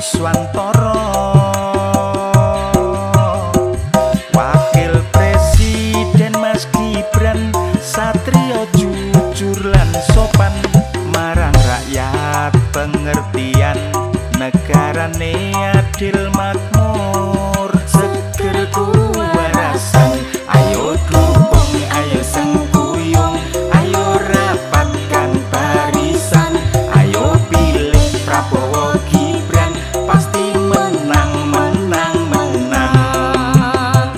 Prabowo Swantoro, Wakil Presiden Mas Gibran, Satrio jujur lan sopan, marang rakyat pengertian, negarane adil makmur, seger kuwarasan. Ayo klopong, ayo sengkuyung, ayo rapatkan barisan, ayo pilih Prabowo Gibran, pasti menang, menang, menang.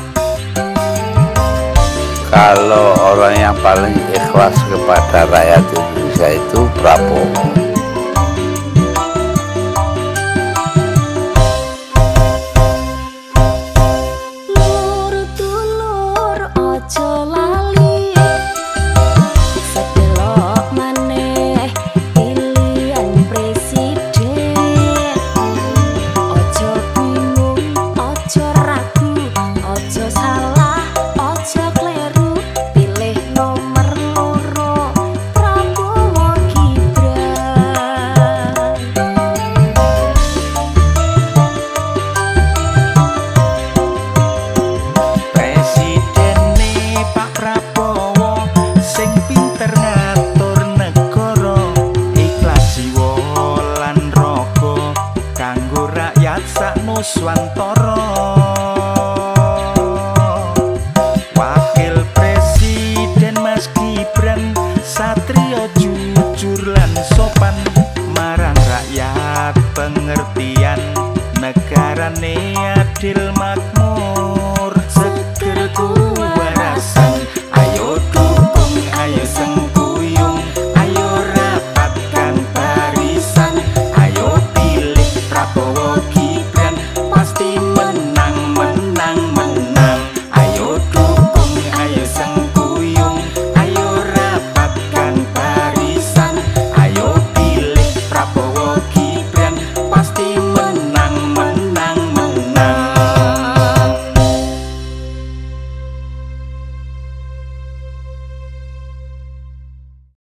Kalau orang yang paling ikhlas kepada rakyat Indonesia itu Prabowo. Swantoro, Wakil Presiden Mas Gibran, Satrio jujur lan sopan, marang rakyat pengertian, negarane adil makmur.